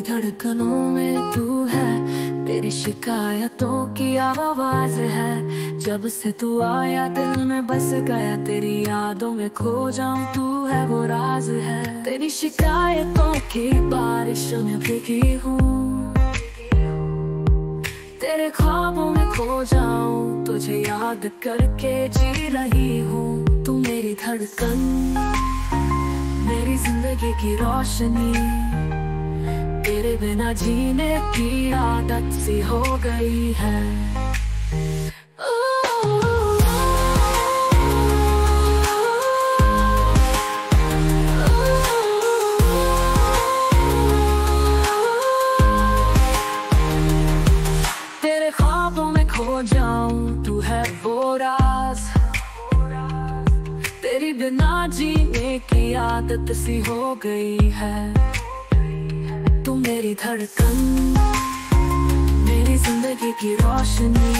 मेरी धड़कनों में तू है, तेरी शिकायतों की आवाज है। जब से तू आया दिल में बस गया, तेरी यादों में खो जाऊं तू है वो राज है। तेरी शिकायतों की बारिश में भीगी हूँ, तेरे ख्वाबों में खो जाऊं, तुझे याद करके जी रही हूँ। तू मेरी धड़कन, मेरी जिंदगी की रोशनी, तेरे बिना जीने की आदत सी हो गई है। खो जाऊं तू है वो राज, तेरी बिना जीने की आदत सी हो गई है। तू मेरी धड़कन, मेरी जिंदगी की रोशनी,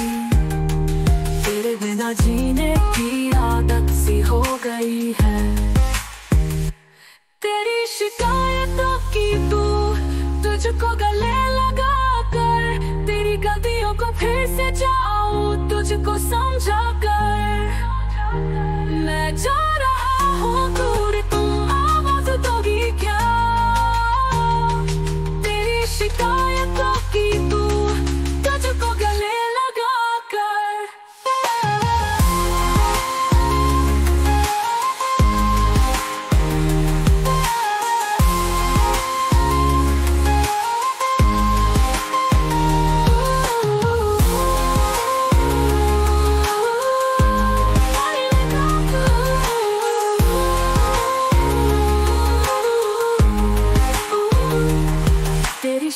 तेरे बिना जीने की आदत सी हो गई है। तेरी शिकायतों की तू, तुझको गले लगा कर तेरी गलतियों को फिर से जाऊं, तुझको समझा कर मैं जा रहा हूँ दूर, तुम आवाज दोगी क्या? तेरी शिकायतों की तू, तुझको गले लगा कर।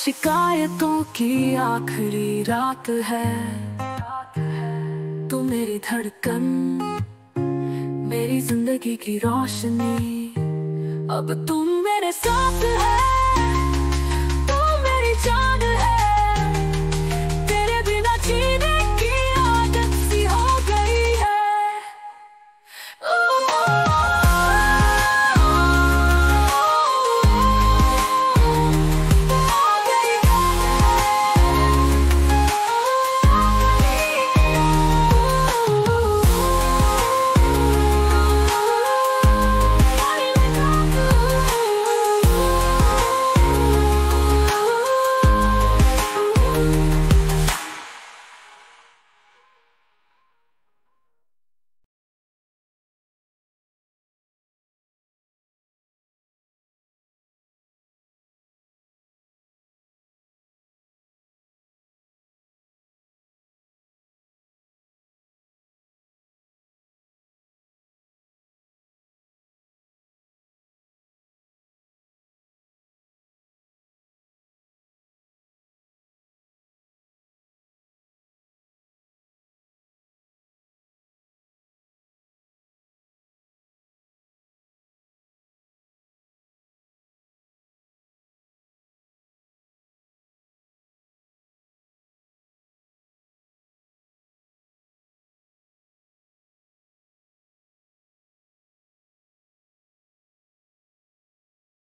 शिकायतों की आखिरी रात है, तू मेरी धड़कन, मेरी जिंदगी की रोशनी। अब तुम मेरे साथ है, तू मेरी जान।